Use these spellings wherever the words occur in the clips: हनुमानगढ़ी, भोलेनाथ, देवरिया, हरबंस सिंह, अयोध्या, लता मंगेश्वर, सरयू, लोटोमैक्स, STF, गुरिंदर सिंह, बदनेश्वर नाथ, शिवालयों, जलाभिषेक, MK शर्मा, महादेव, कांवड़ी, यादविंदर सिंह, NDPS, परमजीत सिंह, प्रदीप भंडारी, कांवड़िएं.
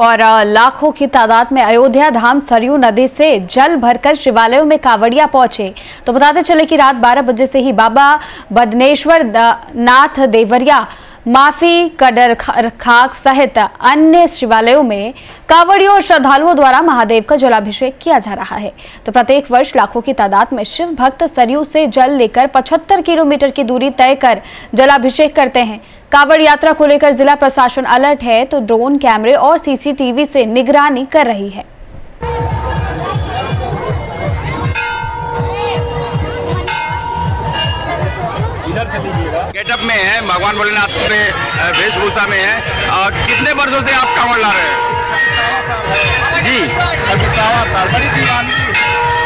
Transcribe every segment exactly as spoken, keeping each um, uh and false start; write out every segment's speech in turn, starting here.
और लाखों की तादाद में अयोध्या धाम सरयू नदी से जल भरकर शिवालयों में कांवड़िया पहुंचे। तो बताते चले कि रात बारह बजे से ही बाबा बदनेश्वर नाथ देवरिया माफी कडर खाक सहित अन्य शिवालयों में कांवड़ियों और श्रद्धालुओं द्वारा महादेव का जलाभिषेक किया जा रहा है। तो प्रत्येक वर्ष लाखों की तादाद में शिव भक्त सरयू से जल लेकर पचहत्तर किलोमीटर की दूरी तय कर जलाभिषेक करते हैं। कांवड़ यात्रा को लेकर जिला प्रशासन अलर्ट है, तो ड्रोन कैमरे और सीसीटीवी से निगरानी कर रही है। गेटअप में है, भगवान भोलेनाथ के वेशभूषा में है। और कितने वर्षों से आप कांवड़ ला रहे हैं? जी छब्बीसवां साल। बड़ी दीवानी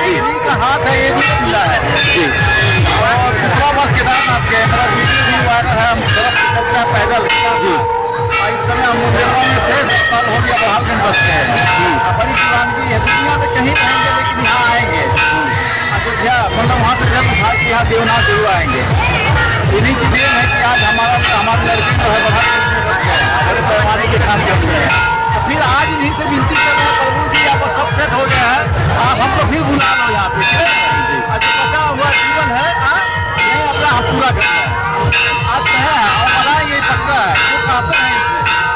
जी का हाथ है, ये भी मिला है जी। और दूसरा वक्त के बाद आप गए, मेरा वीडियो भी वायरल है। हम सड़क चलता पैदल जी, और इस समय हम लोग में थे, साल हो गया बहाल दिन बसते हैं जी। बड़ी दीवानी है, दुनिया में कहीं आएंगे लेकिन यहाँ आएंगे अयोध्या, मतलब वहाँ से जब उठा के यहाँ देवनाथ जरूर आएंगे। इन्हीं की देन है कि आज हमारा हमारे लड़की को है बहुत बस गया हमारे पैमाने के साथ कर दिया है। तो फिर आज इन्हीं से विनती करना प्रभु जी, आप सब सेट हो गया है, आप हमको फिर बुला लो यहाँ पे जी। अच्छा बचा हुआ जीवन है, आज यही अपना हम पूरा करना है। आज कहे हैं और बड़ा ये पक्का है, जो कहते हैं इसे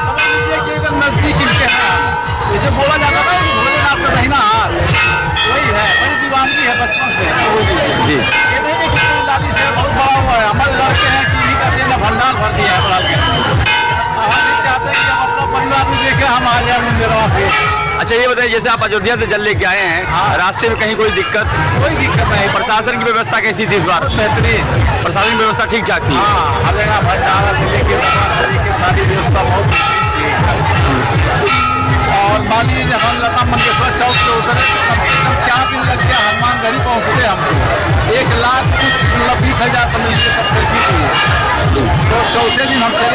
समझ लीजिए कि एकदम नजदीक इनके हैं। इसे बोला जाता था भोलेनाथ का रहना हाल, वही है, वही दीवानगी है बचपन से प्रभु जी से जी। ये नहीं है कि लाली से बहुत बड़ा हुआ है, हमारे लड़के हैं कि इन्हीं का दिन भंडार भर दिया है बड़ा के। हम ये चाहते हैं कि अपना परिवार को देखें, हम आ जाए मंदिरों पे। अच्छा ये बताइए, जैसे आप अयोध्या से जल लेके आए हैं, हाँ। रास्ते में कहीं कोई दिक्कत? कोई दिक्कत नहीं। प्रशासन की व्यवस्था कैसी थी इस बार? बेहतरीन, प्रशासन की व्यवस्था ठीक ठाक थी। हाँ, हर जगह भंडारा से लेके सारी व्यवस्था बहुत थी। और मान लीजिए हम लता मंगेश्वर चौक से उतरे, कम से कम चार दिन लग गया हनुमानगढ़ी पहुँचते। हम एक लाख कुछ बीस हज़ार समझिए सबसे ठीक हुई, तो चौथे दिन हम